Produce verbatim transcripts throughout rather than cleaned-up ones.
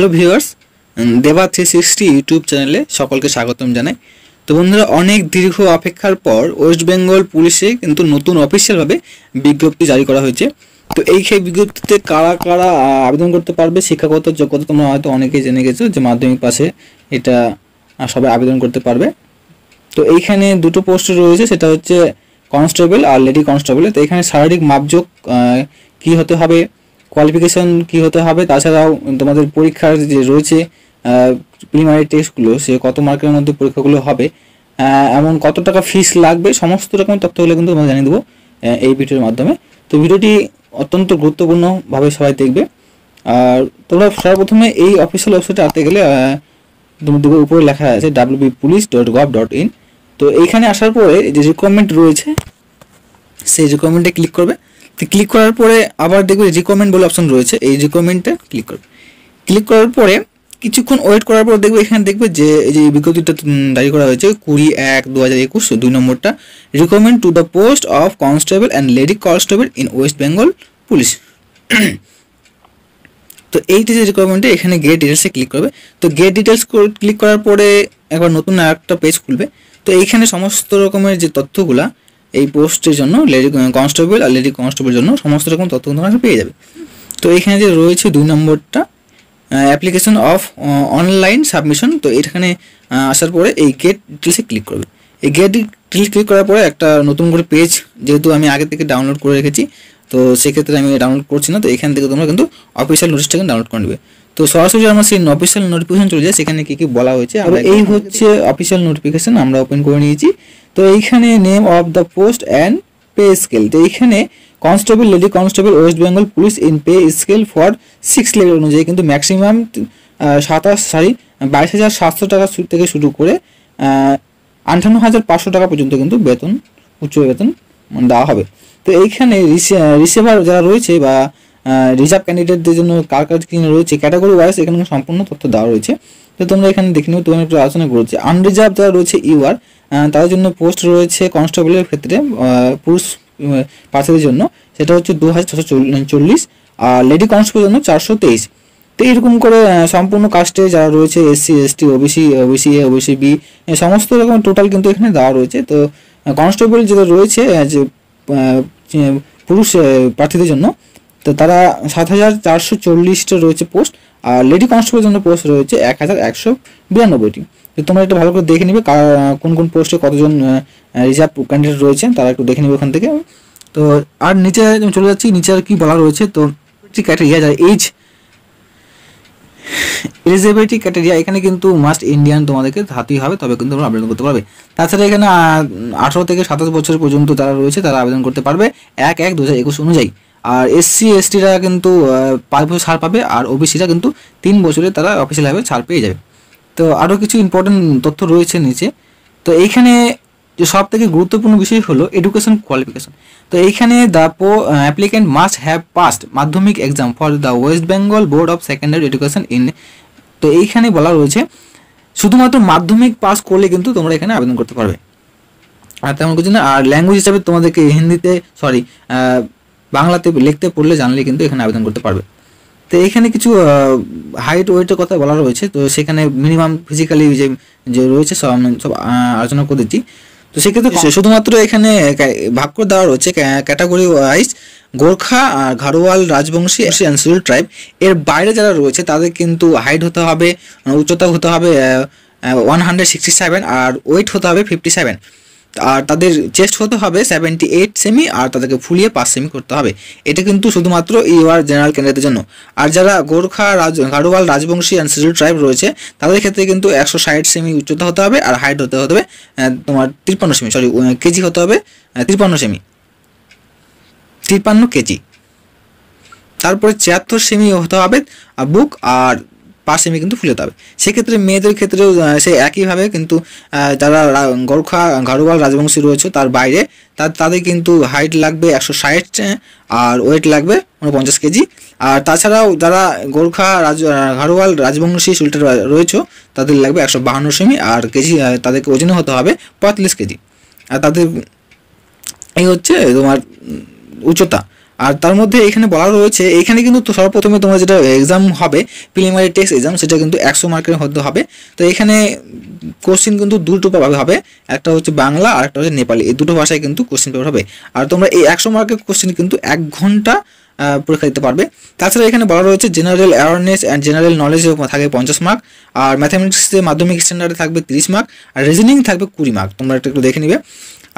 Hello viewers Deva three sixty YouTube channel सकल के स्वागतम जानाई। तो बंधुरा अनेक दीर्घ अपेक्षार पर वेस्ट बेंगल पुलिसे किन्तु नतून अफिसियल भावे विज्ञप्ति जारी करा हयेछे। तो ये विज्ञप्ति कारा कारा आवेदन करते पारबे शिक्षागत योग्यता तोमरा हयतो अनेकेई जेने गेछो जे माध्यमिक पासे एटा सबाई आवेदन करते पारबे। तो एइखाने दुटो पोस्ट रयेछे सेटा हच्छे कन्स्टेबल और लेडी कन्स्टेबल। तो एइखाने शारीरिक मापजोक कि होते हबे, क्वालिफिकेशन कि होते हैं, ताछाड़ाओ तुम्हारे परीक्षार जो रही है प्रिमारि टेस्टगुलो से कत मार्कर मध्य परीक्षागुलो होबे, एमन कत टाका फीस लागे, समस्त रकम तथ्यगुलो किन्तु तोमादेर जानिये देबो एई भिडियोर माध्यमे। तो भिडियोटी अत्यंत गुरुत्वपूर्ण भावे सबाई देखबे। और तोमरा सर्वप्रथमे एई अफिसियल वेबसाइटे आते गेले तुम्हारे उपरे लेखा आछे W B police dot gov dot in. तो एइखाने आसार परे जे रिकमेंड रयेछे सेई रिकमेंडे क्लिक करबे। तो क्लिक करार पर आबार देखो रिकमेंड बोले अपशन रही है, रिकमेंडे क्लिक कर क्लिक करार पर किछुक्षण वेट करार पर देखो एखाने देखो जो विज्ञप्ति जारी करा हयेछे कुड़ी एक दो हज़ार एकुश दुई नम्बरटा recommend to the post of constable and lady constable in waste Bengal police. तो ये रिक्वायरमेंट एखे गेट डिटेल्स क्लिक कर। तो गेट डिटेल्स क्लिक करार पर एक नतून एक पेज खुलबे। तो ये समस्त रकम जो तथ्यगुला এই পোস্টের জন্য লেডি কনস্টেবল আর লেডি কনস্টেবলের জন্য সমস্ত রকম তথ্য তোমরা পেয়ে যাবে। তো এখানে যে রয়েছে দুই নম্বরটা অ্যাপ্লিকেশন অফ অনলাইন সাবমিশন। তো এখানে আসার পরে এই গেট ডিটেইলসে ক্লিক করবে। এই গেট ডিটেইলস ক্লিক করার পরে একটা নতুন করে পেজ, যেহেতু আমি আগে থেকে ডাউনলোড করে রেখেছি তো সেক্ষেত্রে আমি ডাউনলোড করছি না। তো এখান থেকে তোমরা কিন্তু অফিসিয়াল নোটিশটাকে ডাউনলোড করে নেবে। তো সরাসরি আমরা সেই অফিসিয়াল নোটিফিকেশন চলে যায়, সেখানে কি কি বলা হয়েছে। আর এই হচ্ছে অফিসিয়াল নোটিফিকেশন, আমরা ওপেন করে নিয়েছি। तो ये name of the post and pay scale. तो ये constable lady constable waste Bengal police in pay scale for six level अनुजाई क्योंकि मैक्सिमाम सताश सरि बाईस हज़ार सातशो टाका शुरू कर अंठावन हज़ार पाँचशो टाका पर्यंत किन्तु वेतन उच्च वेतन देवा हबे। तो ये रिसीवर जरा रही है रिजार्व कैंडिडेट जो कार कार रही है कैटेगरी वाइज एखाने सम्पूर्ण तथ्य देवा रही है। तो तुम्हारा एखाने देखे निओ तुम्हारा एकटु आलोचना करछि आनरिजार्व जरा रही है यूआर তার জন্য পোস্ট রয়েছে কনস্টেবলের ক্ষেত্রে পুরুষ প্রার্থীদের জন্য সেটা হচ্ছে দু হাজার ছশো চল্লিশ আর লেডি কনস্টেবলের জন্য চারশো তেইশ। তো এরকম করে সম্পূর্ণ কাস্টে যারা রয়েছে SC ST OBC OBC A OBC B সমস্ত রকম টোটাল কিন্তু এখানে দেওয়া রয়েছে। তো কনস্টেবল যেটা রয়েছে যে পুরুষ প্রার্থীদের জন্য তো তারা সাত হাজার চারশো চল্লিশটা রয়েছে পোস্ট আর লেডি কনস্টেবলের জন্য পোস্ট রয়েছে এক হাজার একশো বিরানব্বইটি। तो तुम्हारा एक भलो देखे निबे कौन पोस्टे कत जन रिजार्व कैंडिडेट रही है तारा एक देखे निबे ओखान। तो और नीचे चले जाच्छी नीचे कि बला रही है। तो क्राइटेरिया एज एलिजिबिलिटी क्राइटेरिया एखाने किन्तु मास्ट इंडियन तुम्हारे थाकतेई होबे तबे किन्तु तोमरा आवेदन करते पारबे। ताछाड़ा एखाने अठारो थेके सत्ताईश बछर पर्यन्त तारा रयेछे तारा आवेदन करते पारबे एक एक दो हज़ार एकुश अनुयायी। और एस सी एस टीरा किन्तु पाँच बछर छाड़ पाबे और ओबिसीरा किन्तु तीन बछरे तारा अफिसियालि छाड़ पेये जाबे। তো আরও কিছু ইম্পর্টেন্ট তথ্য রয়েছে নিচে। তো এইখানে যে সবথেকে গুরুত্বপূর্ণ বিষয় হলো এডুকেশন কোয়ালিফিকেশন। তো এইখানে দ্য পো applicant must have passed Madhyamik exam for the West Bengal board of secondary education in. তো এইখানে বলা রয়েছে শুধুমাত্র মাধ্যমিক পাস করলে কিন্তু তোমরা এখানে আবেদন করতে পারবে, আর তেমন কিছু না। আর ল্যাঙ্গুয়েজ হিসাবে তোমাদেরকে হিন্দিতে সরি বাংলাতে লিখতে পড়লে জানলে কিন্তু এখানে আবেদন করতে পারবে। তো এখানে কিছু হাইট ওয়েটের কথা বলা রয়েছে। তো সেখানে মিনিমাম ফিজিক্যালি যে যে রয়েছে সব সব আলোচনা করে দিচ্ছি। তো সেক্ষেত্রে শুধুমাত্র এখানে ভাগ করে দেওয়া রয়েছে ক্যাটাগরি ওয়াইজ গোর্খা আর Garhwal Rajbanshi Asian schedule tribe এর বাইরে যারা রয়েছে তাদের কিন্তু হাইট হতে হবে উচ্চতা হতে হবে ওয়ান হান্ড্রেড সিক্সটি সেভেন আর ওয়েট হতে হবে ফিফটি সেভেন আর তাদের চেস্ট হতে হবে সেভেন্টি এইট সেমি আর তাদেরকে ফুলিয়ে পাঁচ সেমি করতে হবে। এটা কিন্তু শুধুমাত্র ইউআর জেনারেল ক্যান্ডিডেটের জন্য। আর যারা Gorkha Raj Garhwal Rajbanshi and schedule tribe রয়েছে তাদের ক্ষেত্রে কিন্তু একশো ষাট সেমি উচ্চতা হতে হবে আর হাইট হতে হবে তোমার তিপ্পান্ন সেমি সরি কেজি হতে হবে তিপ্পান্ন সেমি তিপ্পান্ন কেজি। তারপরে ছিয়াত্তর সেমি হতে হবে বুক আর पास सेमी क्योंकि फुले तब से क्षेत्र में मेरे क्षेत्र से एक ही भाव क्योंकि जरा गोर्खा घाड़ोवाल राजवंशी रही है तरह बहरे ते क्यों हाइट लागे एकशो षाट और वेट लागे ऊनपचास के जी। और ताछाड़ाओ जरा गोर्खा राज घाड़ोवाल राजवंशी शिल्टर रही ते लागे एकशो बाहान्न सेमी और केजी तक ओजन होते हैं पैंतालिस के जी। और ते हे तुम्हार उच्चता और तार मध्य एखाने बला रयेछे एखाने किन्तु सर्वप्रथमे तोमरा जेटा एग्जाम होबे प्रिलिमिनारि टेस्ट एग्जाम सेटा किन्तु एकशो मार्केर होते होबे। तो एखाने कोश्चेन किन्तु दुटो भाबे होबे, एकटा होच्छे बांगला और एकटा होच्छे नेपाली, ए दुटो भाषाय किन्तु कोश्चेन पेपर होबे। और तोमरा ए एकशो मार्केर कोश्चेन किन्तु एक घंटा परीक्षा दिते पारबे। ताछाड़ा एखाने बला रयेछे general awareness and general knowledge थाकबे पचास मार्क और मैथमेटिक्स माध्यमिक स्टैंडार्डे थाकबे तीस मार्क और रिजनिंग थाकबे बीस मार्क, तोमरा एकटु देखे नेबे।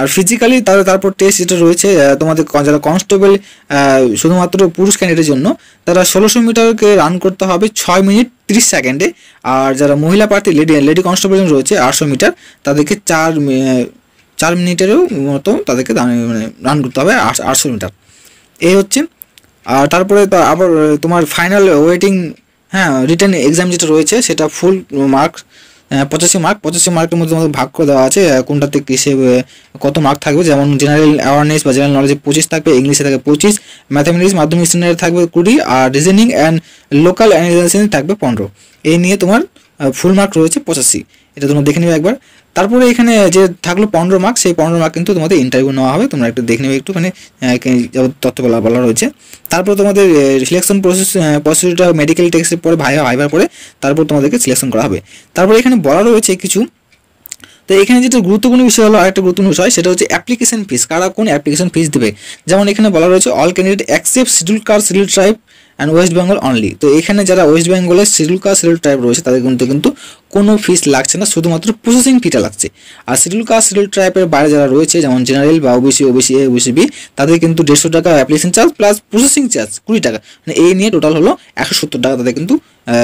और फिजिकली तरह टेस्ट ये रही है तुम्हारे जरा कन्स्टेबल शुधुमात्र पुरुष कैंडिडेटर तरा षोलोशो मीटर के रान करते हैं छः मिनट त्रिश सेकेंडे और जरा महिला प्रार्थी लेडी लेडी कन्स्टेबल रही है आठशो मीटर तक चार चार मिनटेरों मत तक रान करते हैं आठशो मीटर ये हे। और तरह आर तुम्हार फाइनल वेटिंग हाँ रिटर्न एग्जाम जो रही है से फुल मार्क्स पचासी मार्क पचासी मार्कर मध्य तुम्हें भाग कर देवा है कोनटाते किसे कत मार्क थाकबे, जेमन जेनारेल अवेयरनेस बा जेनारेल नलेजे पचिस थाकबे, इंग्लिशे थाकबे पचिस, मैथमेटिक्स माध्यमिक स्टैंडार्डे थाकबे बीस और रिजनिंग एंड लोकल एनालिसिस थाकबे पंद्रह। ए निये तुम्हार फुल मार्क रयेछे पचासी, एटा तोमरा देखे नेबे एकबार। तारपरे एखाने जे थाकलो पंद्रह मार्क सेई पंद्रह मार्क किन्तु तुम्हादेर इंटरव्यू नेওয়া হবে, तोमरा एकटु देखे नेबे एकटु माने तथ्य बला बला रयेछे। तारपरे तुम्हादेर सिलेक्शन प्रोसेस प्रोसेसटा मेडिकल टेस्टेर परे भाइवा भाइवार परे तारपरे तुम्हादेरके सिलेक्शन करा होबे। तारपरे एखाने बला रयेछे किछु तो এখানে যেটা গুরুত্বপূর্ণ বিষয় হলো আরেকটা গুরুত্বপূর্ণ বিষয় সেটা হচ্ছে অ্যাপ্লিকেশন ফিস, কারা কোন অ্যাপ্লিকেশন ফিস দেবে। যেমন এখানে বলা রয়েছে all candidate accept schedule caste schedule tribe and West Bengal only. তো এখানে যারা ওয়েস্ট বেঙ্গলের শিডিউল কাস্ট শিডিউল ট্রাইব রয়েছে তাদের কিন্তু কিন্তু কোনো ফিস লাগছে না, শুধুমাত্র প্রসেসিং ফিটা লাগছে। আর শিডিউল কাস্ট শিডিউল ট্রাইবের বাইরে যারা রয়েছে যেমন জেনারেল বা OBC OBC A OBC B তাদের কিন্তু দেড়শো টাকা application charge plus processing charge কুড়ি টাকা, মানে এই নিয়ে টোটাল হলো একশো সত্তর টাকা তাদের কিন্তু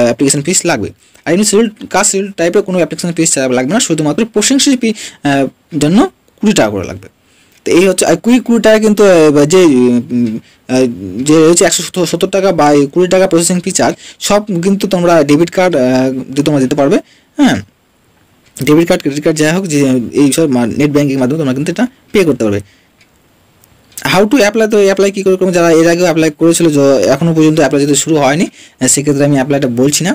অ্যাপ্লিকেশন ফিস লাগবে। আর এমনি শিডিউল কাস্ট শিডিউল টাইপের কোনো অ্যাপ্লিকেশন ফিস লাগবে না, শুধুমাত্র প্রসেসিং ফি জন্য কুড়ি টাকা করে লাগবে। তো এই হচ্ছে কুড়ি কুড়ি টাকা কিন্তু যে যে রয়েছে একশো সত্তর টাকা বা কুড়ি টাকা প্রসেসিং ফি চার্জ সব কিন্তু তোমরা ডেবিট কার্ড দিয়ে তোমরা দিতে পারবে। হ্যাঁ, ডেবিট কার্ড ক্রেডিট কার্ড যাই হোক যে এই সব নেট ব্যাঙ্কিংয়ের মাধ্যমে তোমরা কিন্তু এটা পে করতে পারবে। हाउ टू अप्लाई तो अप्लाई की करके जरा एर आगे अप्लाई करेছিল এখনো পর্যন্ত अप्लाई যেটা শুরু হয়নি সেক্ষেত্রে আমি অ্যাপ্লাইটা বলছি না।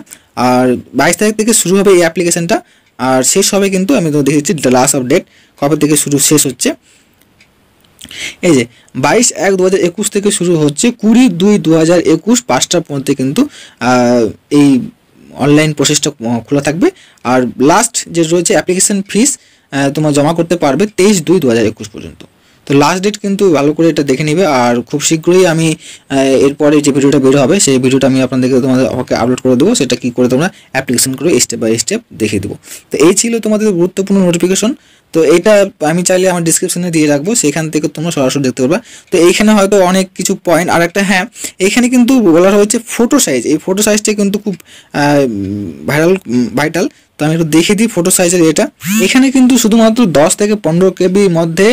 আর বাইশ তারিখ থেকে শুরু হবে এই অ্যাপ্লিকেশনটা আর শেষ হবে কিন্তু আমি তো দেখেছি লাস্ট আপডেট কবে থেকে শুরু শেষ হচ্ছে এই যে বাইশ এক দু হাজার একুশ থেকে শুরু হচ্ছে কুড়ি দুই দু হাজার একুশ পাঁচটার মধ্যে কিন্তু এই অনলাইন প্রসেসটা খোলা থাকবে। আর লাস্ট যে রয়েছে অ্যাপ্লিকেশন ফিস তোমরা জমা করতে পারবে তেইশ দুই দু হাজার একুশ পর্যন্ত। তো লাস্ট ডেট কিন্তু ভালো করে এটা দেখে নেবে। আর খুব শীঘ্রই আমি এরপরে যে ভিডিওটা বের হবে সেই ভিডিওটা আমি আপনাদেরকে তোমাদের আমাকে আপলোড করে দেবো, সেটা কী করে তোমরা অ্যাপ্লিকেশন করে স্টেপ বাই স্টেপ দেখিয়ে দেবো। তো এই ছিল তোমাদের গুরুত্বপূর্ণ নোটিফিকেশন। তো এটা আমি চাইলে আমার ডিসক্রিপশনে দিয়ে রাখবো, সেখান থেকে তোমরা সরাসরি দেখতে পারবে। তো এইখানে হয়তো অনেক কিছু পয়েন্ট আর একটা হ্যাঁ এইখানে কিন্তু বলা হয়েছে ফটো সাইজ, এই ফটো সাইজটা কিন্তু খুব ভাইরাল ভাইটাল। তো আমি একটু দেখে দিই ফটো সাইজের এটা, এখানে কিন্তু শুধুমাত্র দশ থেকে পনেরো কেবির মধ্যে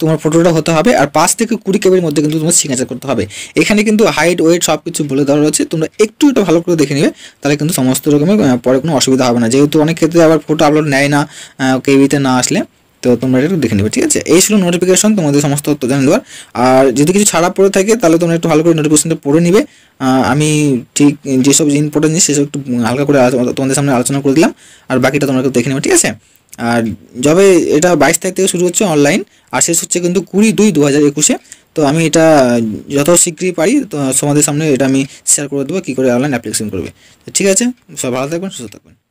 তোমার ফটোটা হতে হবে আর পাঁচ থেকে কুড়ি কেবির মধ্যে কিন্তু তোমার সিগনেচার করতে হবে। এখানে কিন্তু হাইট ওয়েট সব কিছু বলে দেওয়া রয়েছে, তোমরা একটু এটা ভালো করে দেখে নেবে তাহলে কিন্তু সমস্ত রকমের পরে কোনো অসুবিধা হবে না, যেহেতু অনেক ক্ষেত্রে আবার ফটো আপলোড নেয় না কেবিতে না আসলে। তো তোমরা এটা একটু দেখে নেবে, ঠিক আছে। এই ছিল নোটিফিকেশন তোমাদের সমস্ত তথ্য জানিয়ে দেওয়ার। আর যদি কিছু ছাড়া পড়ে থাকে তাহলে তোমরা একটু ভালো করে নোটিফিকেশনটা পড়ে নিবে, আমি ঠিক যেসব ইম্পর্টেন্ট জিনিস সেসব একটু হালকা করে তোমাদের সামনে আলোচনা করে দিলাম আর বাকিটা তোমরা একটু দেখে নেবে, ঠিক আছে। আর যবে এটা বাইশ তারিখ থেকে শুরু হচ্ছে অনলাইন আর শেষ হচ্ছে কিন্তু কুড়ি দুই দু হাজার একুশে। তো আমি এটা যত শীঘ্রই পারি তোমাদের সামনে এটা আমি শেয়ার করে দেবো কী করে অনলাইন অ্যাপ্লিকেশন করবে। ঠিক আছে, সব ভালো থাকবেন, সুস্থ থাকবেন।